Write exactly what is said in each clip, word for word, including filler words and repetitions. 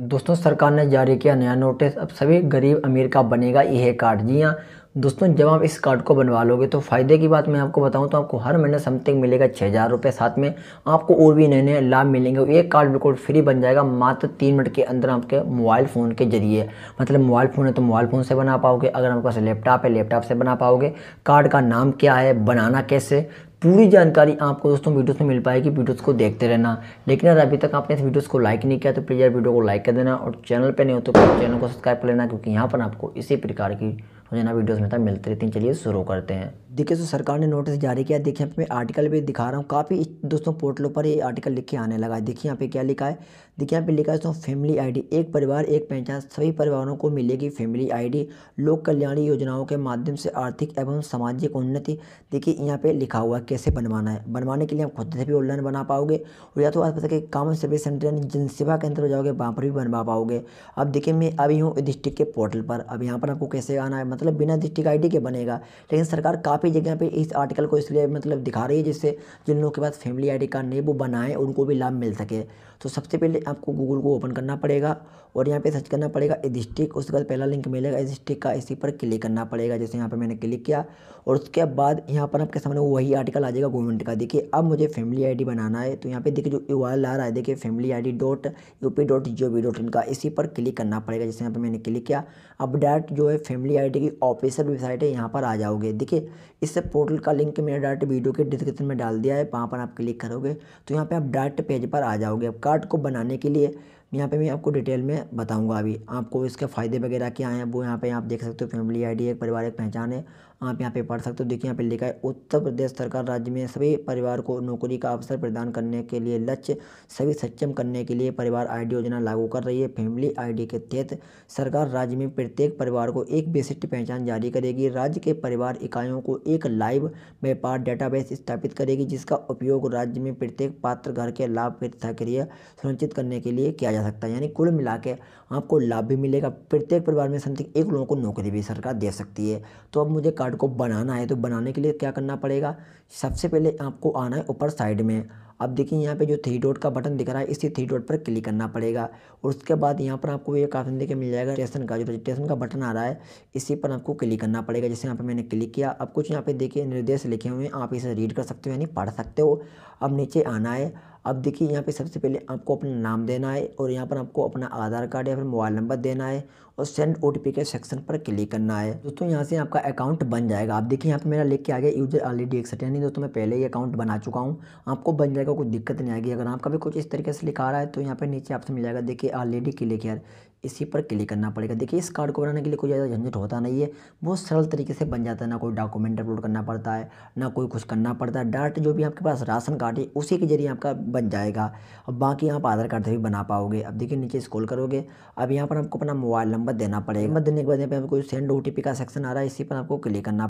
दोस्तों सरकार ने जारी किया नया नोटिस, अब सभी गरीब अमीर का बनेगा यह कार्ड। जी हाँ दोस्तों, जब आप इस कार्ड को बनवा लोगे तो फ़ायदे की बात मैं आपको बताऊं तो आपको हर महीने समथिंग मिलेगा छः हज़ार रुपये, साथ में आपको और भी नए नए लाभ मिलेंगे। ये कार्ड बिल्कुल फ्री बन जाएगा मात्र तीन मिनट के अंदर आपके मोबाइल फ़ोन के जरिए। मतलब मोबाइल फ़ोन है तो मोबाइल फ़ोन से बना पाओगे, अगर आपके पास लैपटॉप है लैपटॉप से बना पाओगे। कार्ड का नाम क्या है, बनाना कैसे, पूरी जानकारी आपको दोस्तों वीडियोस में मिल पाएगी। वीडियोस को देखते रहना। लेकिन अगर अभी तक आपने इस वीडियोस को लाइक नहीं किया तो प्लीज़ यार वीडियो को लाइक कर देना, और चैनल पे नहीं हो तो चैनल को सब्सक्राइब कर लेना, क्योंकि यहाँ पर आपको इसी प्रकार की रोजाना वीडियोस में मिलती रहती हैं। चलिए शुरू करते हैं। देखिए तो सरकार ने नोटिस जारी किया। देखिए यहाँ पे मैं आर्टिकल भी दिखा रहा हूँ, काफ़ी दोस्तों पोर्टलों पर ये आर्टिकल लिख के आने लगा है। देखिए यहाँ पे क्या लिखा है, देखिए यहाँ पे लिखा है दोस्तों फैमिली आईडी, एक परिवार एक पहचान, सभी परिवारों को मिलेगी फैमिली आईडी। लोक कल्याण योजनाओं के माध्यम से आर्थिक एवं सामाजिक उन्नति। देखिए यहाँ पर लिखा हुआ है कैसे बनवाना है। बनवाने के लिए आप खुद से भी ऑनलाइन बना पाओगे, और या तो आप पता कि कॉमन सर्विस सेंटर यानी जनसेवा के अंदर जाओगे वहाँ पर भी बनवा पाओगे। अब देखिए मैं अभी हूँ डिस्ट्रिक्ट के पोर्टल पर। अब यहाँ पर आपको कैसे आना है, मतलब बिना डिस्ट्रिक्ट आईडी के बनेगा। लेकिन सरकार काफ़ी जगह पे इस आर्टिकल को इसलिए मतलब दिखा रही है जिससे जिन लोगों के पास फैमिली आईडी कार्ड नहीं वो बनाएं, उनको भी लाभ मिल सके। तो सबसे पहले आपको गूगल को ओपन करना पड़ेगा और यहाँ पे सर्च करना पड़ेगा डिस्ट्रिक्ट। उसके बाद पहला लिंक मिलेगा डिस्ट्रिक्ट का, इसी पर क्लिक करना पड़ेगा। जैसे यहाँ पर मैंने क्लिक किया और उसके बाद यहाँ पर आपके सामने वही आर्टिकल आ जाएगा गवर्नमेंट का। देखिए अब मुझे फैमिली आईडी बनाना है, तो यहाँ पे देखिए जो यू आर एल आ रहा है, देखिए family ID dot UP dot G O V dot in का, इसी पर क्लिक करना पड़ेगा। जैसे यहाँ पर मैंने क्लिक किया, अब डायरेक्ट जो है फैमिली आईडी की ऑफिशियल वेबसाइट है, यहाँ पर आ जाओगे। देखिए इस पोर्टल का लिंक मैंने डायरेक्ट वीडियो के डिस्क्रिप्शन में डाल दिया है, वहाँ पर आप क्लिक करोगे तो यहाँ पर आप डायरेक्ट पेज पर आ जाओगे। अब कार्ड को बनाने के लिए यहाँ पे मैं आपको डिटेल में बताऊंगा। अभी आपको इसके फ़ायदे वगैरह क्या हैं वो यहाँ पे आप देख सकते हो। फैमिली आईडी एक परिवार एक पहचान है, आप यहाँ पे पढ़ सकते हो। देखिए यहाँ पे लिखा है उत्तर प्रदेश सरकार राज्य में सभी परिवार को नौकरी का अवसर प्रदान करने के लिए लक्ष्य सभी सक्षम करने के लिए परिवार आईडी योजना लागू कर रही है। फैमिली आईडी के तहत सरकार राज्य में प्रत्येक परिवार को एक विशिष्ट पहचान जारी करेगी। राज्य के परिवार इकाइयों को एक लाइव व्यापार डेटाबेस स्थापित करेगी जिसका उपयोग राज्य में प्रत्येक पात्र घर के लाभ प्रक्रिया सुनिश्चित करने के लिए किया जा सकता है। यानी कुल मिला के आपको लाभ भी मिलेगा, प्रत्येक परिवार में समथिंग एक लोगों को नौकरी भी सरकार दे सकती है। तो अब मुझे कार्ड को बनाना है, तो बनाने के लिए क्या करना पड़ेगा, सबसे पहले आपको आना है ऊपर साइड में। अब देखिए यहाँ पे जो थ्री डॉट का बटन दिख रहा है, इसी थ्री डॉट पर क्लिक करना पड़ेगा और उसके बाद यहाँ पर आपको एक ऑप्शन देखिए मिल जाएगा रजिस्ट्रेशन का, जो रजिस्ट्रेशन का बटन आ रहा है इसी पर आपको क्लिक करना पड़ेगा। जैसे यहाँ पे मैंने क्लिक किया, अब कुछ यहाँ पे देखिए निर्देश लिखे हुए हैं, आप इसे रीड कर सकते हो यानी पढ़ सकते हो। अब नीचे आना है। अब देखिए यहाँ पे सबसे पहले आपको अपना नाम देना है और यहाँ पर आपको अपना आधार कार्ड या फिर मोबाइल नंबर देना है और सेंड ओटीपी के सेक्शन पर क्लिक करना है। दोस्तों यहाँ से आपका अकाउंट बन जाएगा। आप देखिए यहाँ पे मेरा लिख के आ गया यूजर ऑलरेडी एक्सेप्ट, यानी दोस्तों मैं पहले ही अकाउंट बना चुका हूँ, आपको बन जाएगा, कोई दिक्कत नहीं आएगी। अगर आपका भी कुछ इस तरीके से लिखा रहा है तो यहाँ पर नीचे आपसे मिल जाएगा देखिए ऑलरेडी क्लिक यार, इसी पर क्लिक करना पड़ेगा। देखिए इस कार्ड को बनाने के लिए कोई ज़्यादा झंझट होता नहीं है, बहुत सरल तरीके से बन जाता है, ना कोई डॉक्यूमेंट अपलोड करना पड़ता है ना कोई कुछ करना पड़ता है। डायरेक्ट जो भी आपके पास राशन कार्ड है उसी के जरिए आपका बन जाएगा। अब बाकी आप आधार कार्ड से भी बना पाओगे। अब देखिए नीचे स्क्रॉल करोगे, अब यहाँ पर आपको अपना मोबाइल नंबर देना पड़ेगा। नंबर देने के बाद यहाँ पर आपको सेंड ओटीपी का सेक्शन आ रहा है, इसी पर आपको क्लिक करना।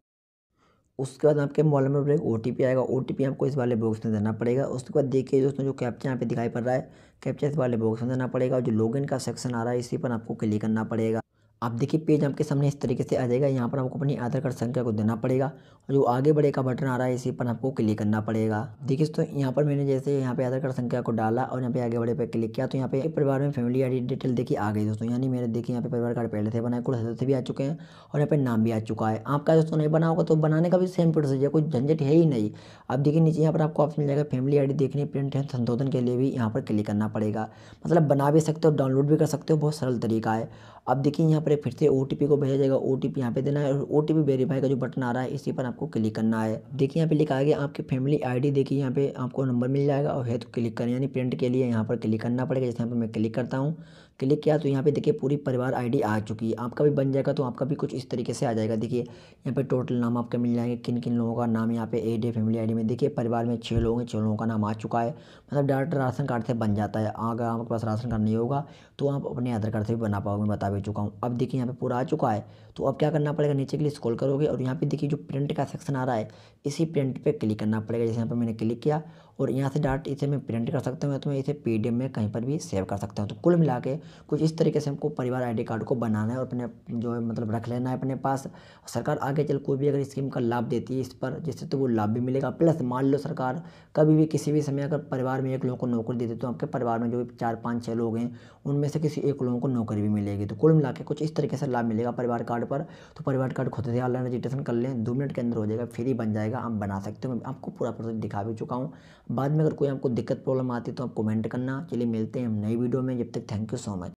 उसके बाद आपके मोबाइल नंबर पर एक ओटीपी आएगा, ओटीपी आपको इस वाले बॉक्स में देना पड़ेगा। उसके बाद देखिए दोस्तों जो कैप्चा यहाँ पे दिखाई पड़ रहा है, कैप्चा इस वाले बॉक्स में देना पड़ेगा और जो लॉगिन का सेक्शन आ रहा है इसी पर आपको क्लिक करना पड़ेगा। आप देखिए पेज आपके सामने इस तरीके से आ जाएगा। यहाँ पर आपको अपनी आधार कार्ड संख्या को देना पड़ेगा और जो आगे बढ़े का बटन आ रहा है इसी पर आपको क्लिक करना पड़ेगा। देखिए तो यहाँ पर मैंने जैसे यहाँ पे आधार कार्ड संख्या को डाला और यहाँ पे आगे बढ़े पे क्लिक किया तो यहाँ पे परिवार में फैमिली आईडी डिटेल देखिए आ गई दोस्तों। यानी मेरे देखिए यहाँ पे परिवार कार्ड पहले से बनाए, कुल सदस्य भी आ चुके हैं और यहाँ पे नाम भी आ चुका है। आपका दोस्तों नहीं बना होगा तो बनाने का भी सेम प्रोसेस है, कोई झंझट है ही नहीं। आप देखिए नीचे यहाँ पर आपको ऑप्शन मिल जाएगा फैमिली आईडी देखने प्रिंट एंड संशोधन के लिए भी यहाँ पर क्लिक करना पड़ेगा। मतलब बना भी सकते हो डाउनलोड भी कर सकते हो, बहुत सरल तरीका है। अब देखिए यहाँ पर फिर से ओटीपी को भेजा जाएगा, ओटीपी यहाँ पे देना है और ओटीपी वेरीफाई का जो बटन आ रहा है इसी पर आपको क्लिक करना है। देखिए यहाँ पे लिखा है कि आपकी फैमिली आईडी देखिए यहाँ पे आपको नंबर मिल जाएगा और है तो क्लिक करें, यानी प्रिंट के लिए यहाँ पर क्लिक करना पड़ेगा। जैसे यहाँ पर मैं क्लिक करता हूँ, क्लिक किया तो यहाँ पे देखिए पूरी परिवार आईडी आ चुकी है। आपका भी बन जाएगा तो आपका भी कुछ इस तरीके से आ जाएगा। देखिए यहाँ पे टोटल नाम आपके मिल जाएंगे, किन किन लोगों का नाम यहाँ पे एड है फैमिली आईडी में। देखिए परिवार में छः लोग हैं, छः लोगों का नाम आ चुका है। मतलब डायरेक्ट राशन कार्ड से बन जाता है। अगर आपके पास राशन कार्ड नहीं होगा तो आप अपने आधार कार्ड से भी बना पाओगे, मैं बता भी चुका हूँ। अब देखिए यहाँ पर पूरा आ चुका है तो अब क्या करना पड़ेगा, नीचे के लिए स्क्रॉल करोगे और यहाँ पर देखिए जो प्रिंट का सेक्शन आ रहा है इसी प्रिंट पर क्लिक करना पड़ेगा। जैसे यहाँ पर मैंने क्लिक किया और यहाँ से डायरेक्ट इसे मैं प्रिंट कर सकता हूँ या तो मैं इसे पीडीएफ में कहीं पर भी सेव कर सकता हूँ। तो कुल मिला के कुछ इस तरीके से हमको परिवार आईडी कार्ड को बनाना है और अपने जो है मतलब रख लेना है अपने पास। सरकार आगे चल कोई भी अगर स्कीम का लाभ देती है इस पर जिससे तो वो लाभ भी मिलेगा, प्लस मान लो सरकार कभी भी किसी भी समय अगर परिवार में एक लोगों को नौकरी देती है तो आपके परिवार में जो चार पाँच छः लोग हैं उनमें से किसी एक लोगों को नौकरी भी मिलेगी। तो कुल मिला के कुछ इस तरीके से लाभ मिलेगा परिवार कार्ड पर। तो परिवार कार्ड खुद से ऑनलाइन रजिस्ट्रेशन कर लें, दो मिनट के अंदर हो जाएगा, फ्री बन जाएगा, आप बना सकते हो। मैं आपको पूरा प्रोसेस दिखा भी चुका हूँ। बाद में अगर कोई आपको दिक्कत प्रॉब्लम आती है तो आप कमेंट करना। चलिए मिलते हैं हम नई वीडियो में, जब तक थैंक यू सो मच।